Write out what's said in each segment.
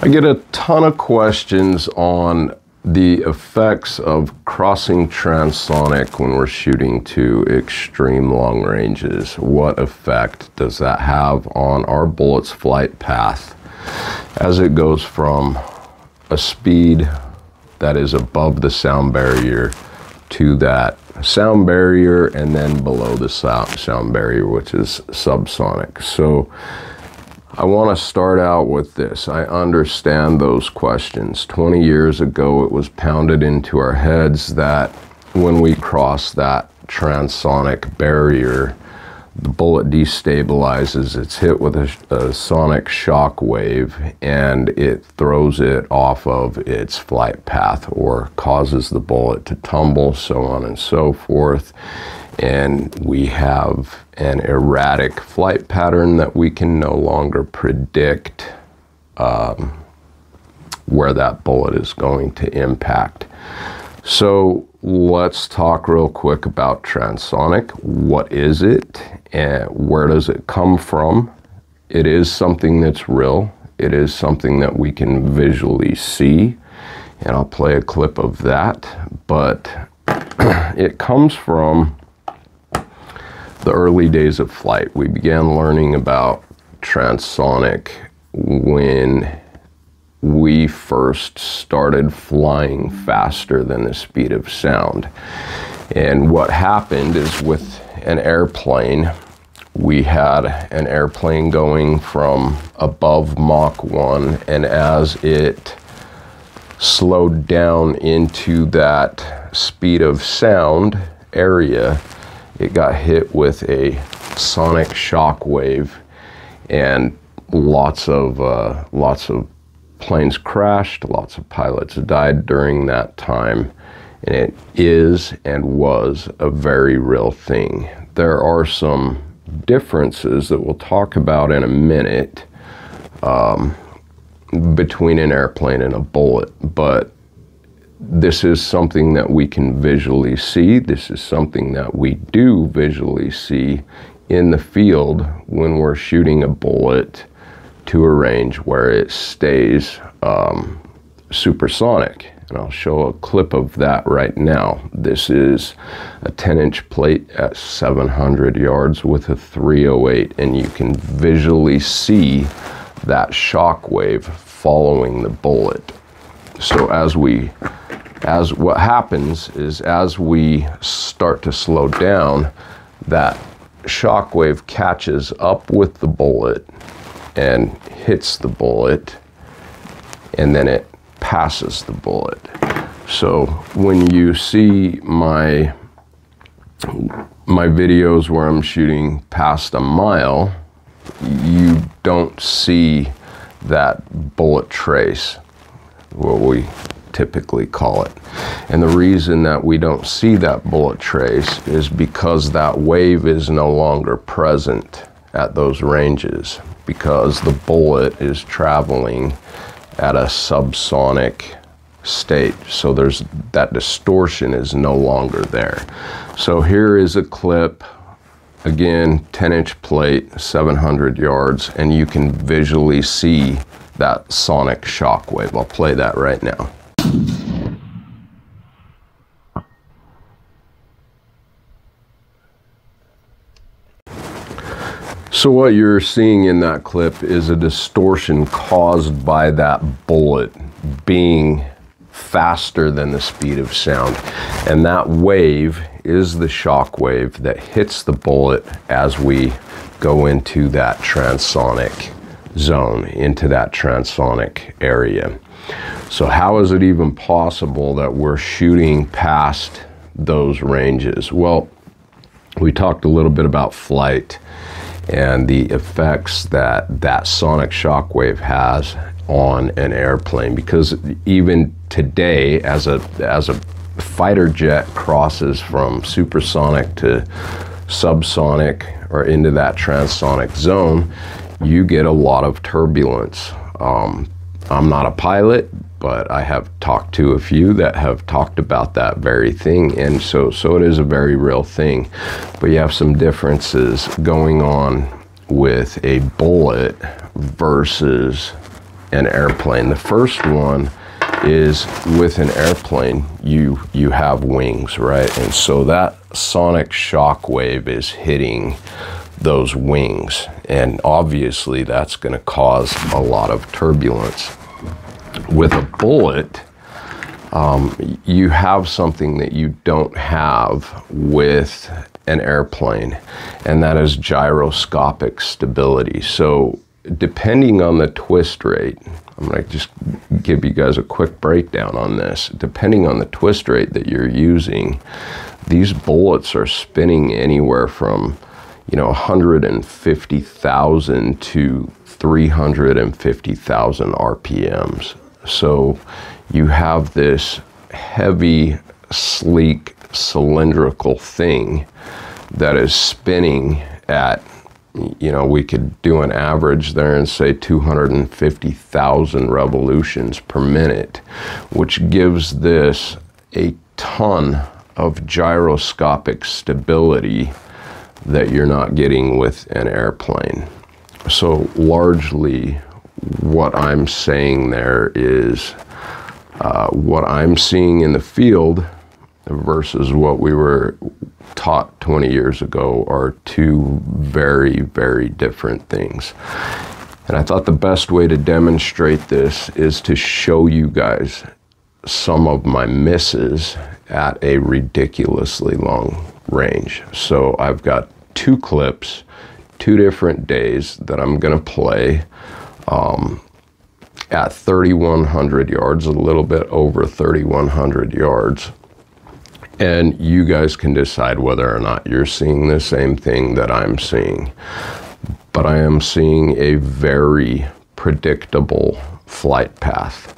I get a ton of questions on the effects of crossing transonic when we're shooting to extreme long ranges. What effect does that have on our bullet's flight path as it goes from a speed that is above the sound barrier to that sound barrier and then below the sound barrier, which is subsonic? So I want to start out with this. I understand those questions. 20 years ago, it was pounded into our heads that when we cross that transonic barrier, the bullet destabilizes. It's hit with a sonic shock wave, and it throws it off of its flight path or causes the bullet to tumble, so on and so forth. And we have an erratic flight pattern that we can no longer predict where that bullet is going to impact. So let's talk real quick about transonic. What is it and where does it come from? It is something that's real. It is something that we can visually see, and I'll play a clip of that. But it comes from the early days of flight. We began learning about transonic when we first started flying faster than the speed of sound. And what happened is, with an airplane, we had an airplane going from above Mach 1, and as it slowed down into that speed of sound area, it got hit with a sonic shock wave, and lots of planes crashed, lots of pilots died during that time, and it is and was a very real thing. There are some differences that we'll talk about in a minute between an airplane and a bullet, but this is something that we can visually see. This is something that we do visually see in the field when we're shooting a bullet to a range where it stays supersonic. And I'll show a clip of that right now. This is a 10-inch plate at 700 yards with a 308, and you can visually see that shock wave following the bullet. So what happens is, as we start to slow down, that shock wave catches up with the bullet and hits the bullet, and then it passes the bullet. So when you see my videos where I'm shooting past a mile, you don't see that bullet trace, what we typically call it. And the reason that we don't see that bullet trace is because that wave is no longer present at those ranges, because the bullet is traveling at a subsonic state. So there's that distortion is no longer there. So here is a clip, again, 10-inch plate, 700 yards, and you can visually see that sonic shock wave. I'll play that right now. So what you're seeing in that clip is a distortion caused by that bullet being faster than the speed of sound. And that wave is the shock wave that hits the bullet as we go into that transonic zone, into that transonic area. So how is it even possible that we're shooting past those ranges? Well, we talked a little bit about flight and the effects that that sonic shock wave has on an airplane, because even today, as a fighter jet crosses from supersonic to subsonic or into that transonic zone, you get a lot of turbulence. I'm not a pilot, but I have talked to a few that have talked about that very thing, and so it is a very real thing. But you have some differences going on with a bullet versus an airplane. The first one is with an airplane, you have wings, right? And so that sonic shock wave is hitting those wings, and obviously that's going to cause a lot of turbulence. With a bullet, you have something that you don't have with an airplane, and that is gyroscopic stability. So depending on the twist rate, I'm going to just give you guys a quick breakdown on this. Depending on the twist rate that you're using, these bullets are spinning anywhere from, you know, 150,000 to 350,000 RPMs. So you have this heavy, sleek, cylindrical thing that is spinning at, you know, we could do an average there and say 250,000 revolutions per minute, which gives this a ton of gyroscopic stability that you're not getting with an airplane. So largely what I'm saying there is what I'm seeing in the field versus what we were taught 20 years ago are two very, very different things. And I thought the best way to demonstrate this is to show you guys some of my misses at a ridiculously long range. So I've got two clips, two different days that I'm going to play at 3,100 yards, a little bit over 3,100 yards. And you guys can decide whether or not you're seeing the same thing that I'm seeing. But I am seeing a very predictable flight path.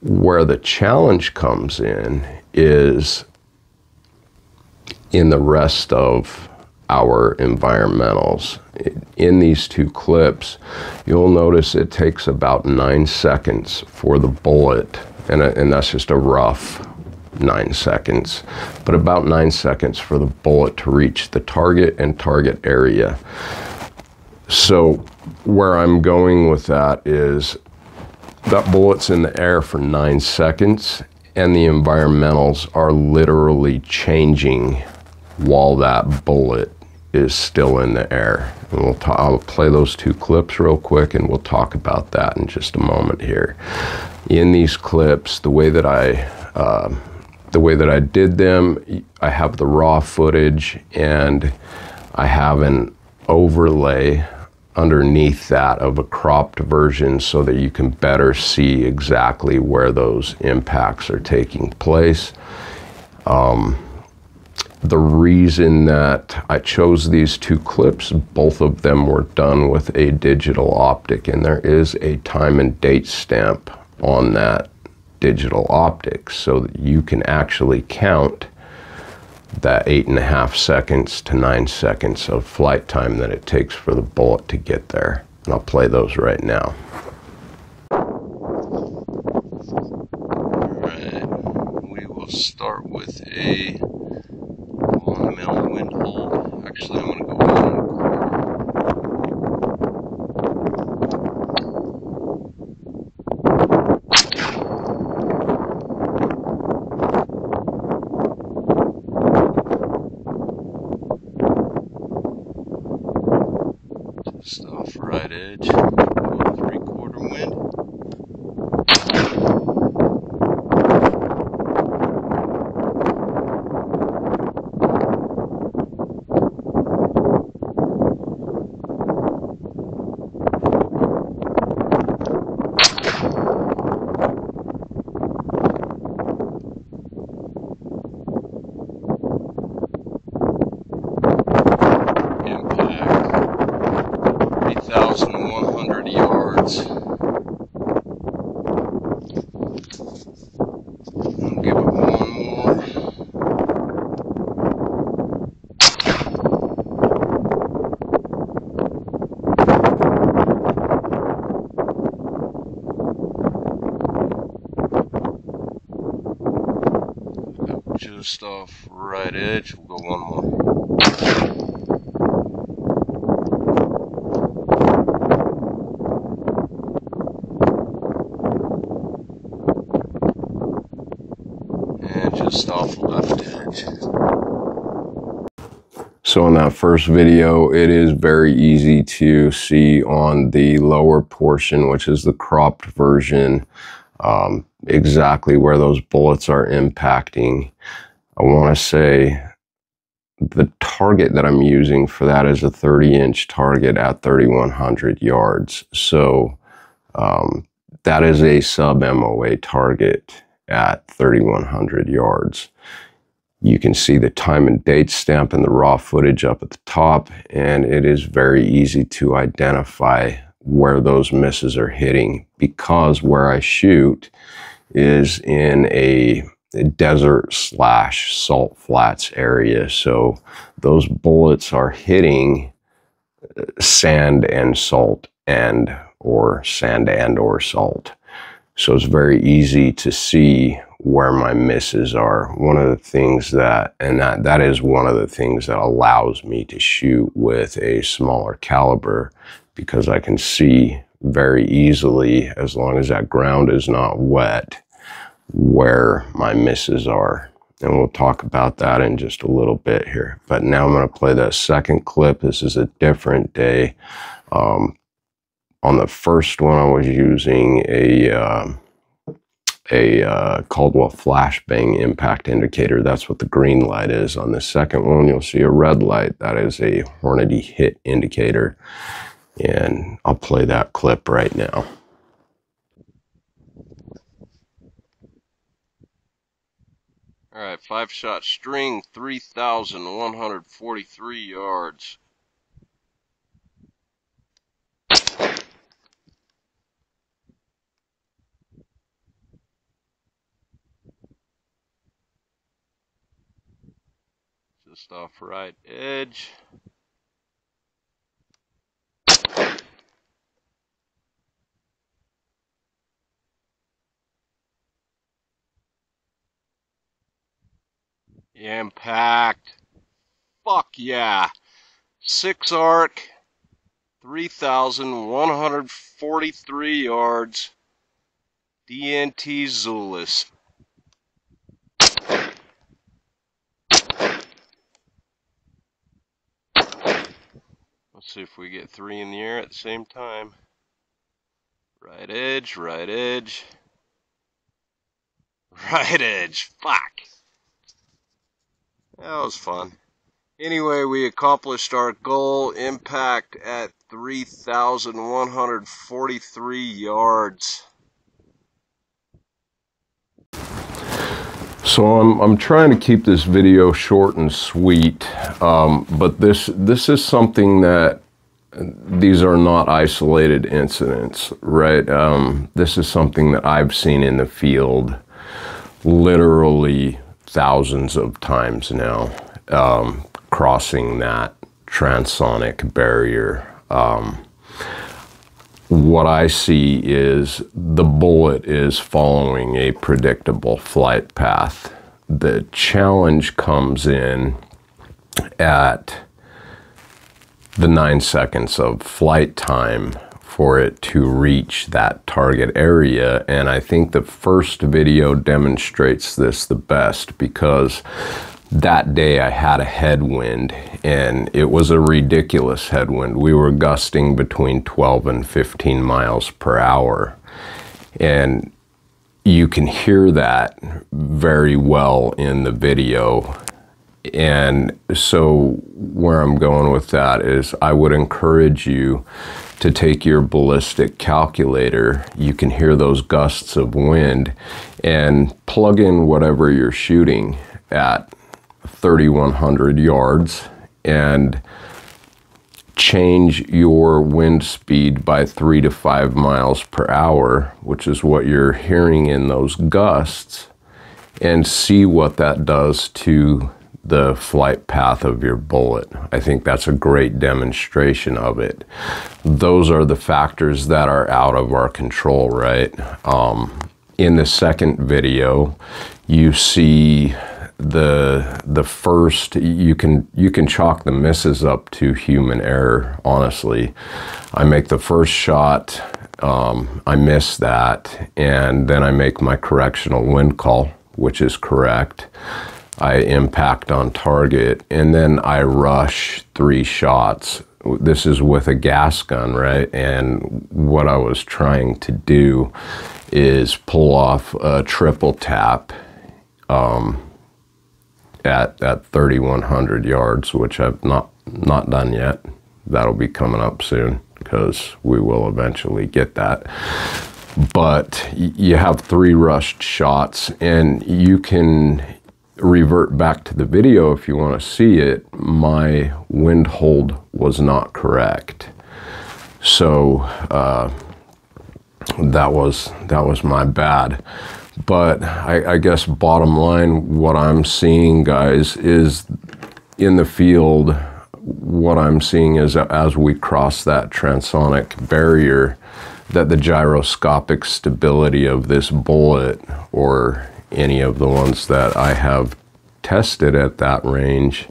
Where the challenge comes in is in the rest of our environmentals. In these two clips, you'll notice it takes about 9 seconds for the bullet, and that's just a rough 9 seconds, but about 9 seconds for the bullet to reach the target and target area. So where I'm going with that is that bullet's in the air for 9 seconds, and the environmentals are literally changing while that bullet is still in the air. And I'll play those two clips real quick, and we'll talk about that in just a moment here. In these clips, the way that I did them, I have the raw footage and I have an overlay underneath that of a cropped version so that you can better see exactly where those impacts are taking place. The reason that I chose these two clips, both of them were done with a digital optic, and there is a time and date stamp on that digital optics so that you can actually count that 8.5 seconds to 9 seconds of flight time that it takes for the bullet to get there. And I'll play those right now. Alright, we will start with a one-mil wind hold. Actually, I'm going to go just off right edge. We'll go one more. edge, just off the left edge. So in that first video, it is very easy to see on the lower portion, which is the cropped version, exactly where those bullets are impacting. I want to say the target that I'm using for that is a 30-inch target at 3,100 yards. So that is a sub-MOA target at 3,100 yards. You can see the time and date stamp and the raw footage up at the top, and it is very easy to identify where those misses are hitting, because where I shoot is in a desert / salt flats area. So those bullets are hitting sand and salt or salt. So it's very easy to see where my misses are. One of the things that, that is one of the things that allows me to shoot with a smaller caliber, because I can see very easily, as long as that ground is not wet, where my misses are. And we'll talk about that in just a little bit here. But now I'm going to play that second clip. This is a different day. On the first one, I was using a Caldwell flashbang impact indicator. That's what the green light is. On the second one, you'll see a red light. That is a Hornady hit indicator. And I'll play that clip right now. All right, 5-shot string, 3,143 yards. Just off right edge. Impact. Fuck yeah. 6 arc, 3,143 yards. DNT Zulus. Let's see if we get 3 in the air at the same time. Right edge, right edge. Right edge. Fuck. That was fun. Anyway, we accomplished our goal, impact at 3,143 yards. So I'm trying to keep this video short and sweet, but this is something that, these are not isolated incidents, right? This is something that I've seen in the field literally thousands of times now, crossing that transonic barrier. What I see is the bullet is following a predictable flight path. The challenge comes in at the 9 seconds of flight time for it to reach that target area. And I think the first video demonstrates this the best, because that day I had a headwind, and it was a ridiculous headwind. We were gusting between 12 and 15 miles per hour. And you can hear that very well in the video. And so where I'm going with that is, I would encourage you to take your ballistic calculator. You can hear those gusts of wind, and plug in whatever you're shooting at 3,100 yards and change your wind speed by 3 to 5 miles per hour, which is what you're hearing in those gusts, and see what that does to the flight path of your bullet. I think that's a great demonstration of it. Those are the factors that are out of our control, right? In the second video, you see the first, you can chalk the misses up to human error, honestly. I make the first shot, I miss that, and then I make my correctional wind call which is correct. I impact on target, and then I rush 3 shots. This is with a gas gun, right? And what I was trying to do is pull off a triple tap at 3,100 yards, which I've not done yet. That'll be coming up soon because we will eventually get that. But you have 3 rushed shots, and you can revert back to the video if you want to see it. My wind hold was not correct, so that was my bad. But I guess bottom line, what I'm seeing, guys, is in the field, what I'm seeing is that as we cross that transonic barrier, that the gyroscopic stability of this bullet, or any of the ones that I have tested at that range,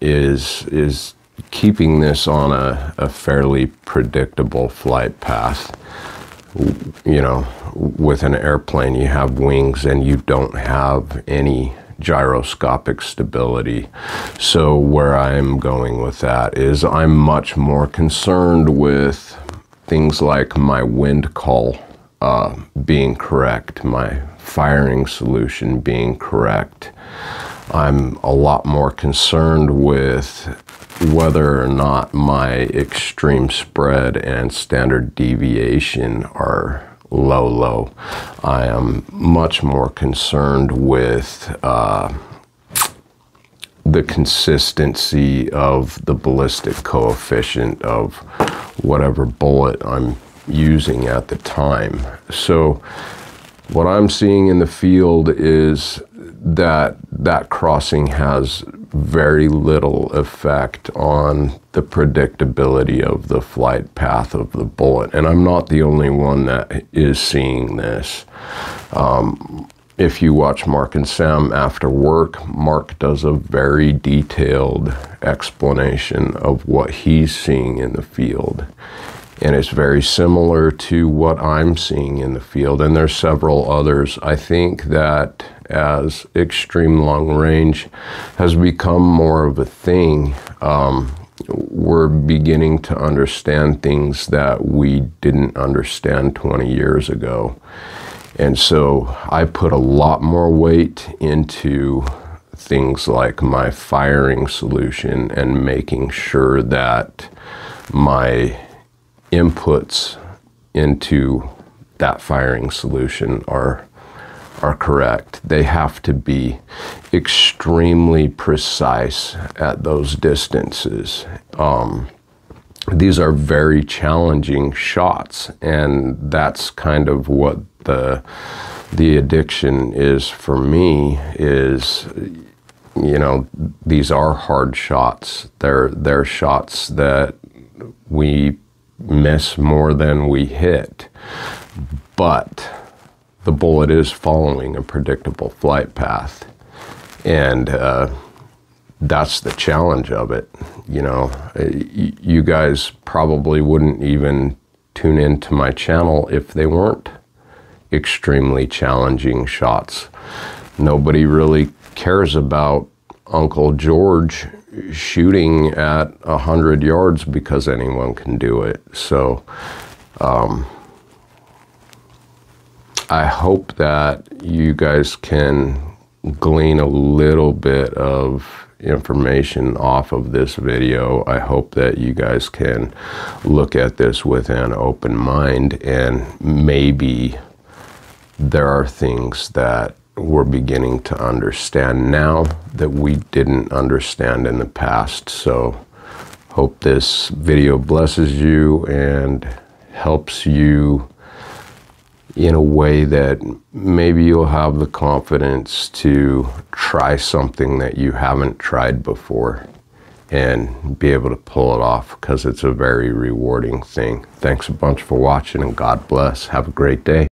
is keeping this on a fairly predictable flight path. You know, with an airplane, you have wings and you don't have any gyroscopic stability. So where I am going with that is I'm much more concerned with things like my wind call being correct, my firing solution being correct. I'm a lot more concerned with whether or not my extreme spread and standard deviation are low. I am much more concerned with the consistency of the ballistic coefficient of whatever bullet I'm using at the time. So what I'm seeing in the field is that that crossing has very little effect on the predictability of the flight path of the bullet, and I'm not the only one that is seeing this. If you watch Mark and Sam After Work, Mark does a very detailed explanation of what he's seeing in the field, and it's very similar to what I'm seeing in the field, and there's several others. I think that as extreme long range has become more of a thing, we're beginning to understand things that we didn't understand 20 years ago. And so I put a lot more weight into things like my firing solution and making sure that my inputs into that firing solution are correct. They have to be extremely precise at those distances. These are very challenging shots, and that's kind of what the addiction is for me, is, you know, these are hard shots. They're shots that we miss more than we hit, but the bullet is following a predictable flight path, and that's the challenge of it. You know, you guys probably wouldn't even tune into my channel if they weren't extremely challenging shots. Nobody really cares about Uncle George shooting at 100 yards because anyone can do it. So I hope that you guys can glean a little bit of information off of this video. I hope that you guys can look at this with an open mind, and maybe there are things that we're beginning to understand now that we didn't understand in the past. So hope this video blesses you and helps you in a way that maybe you'll have the confidence to try something that you haven't tried before and be able to pull it off, because it's a very rewarding thing. Thanks a bunch for watching, and God bless. Have a great day.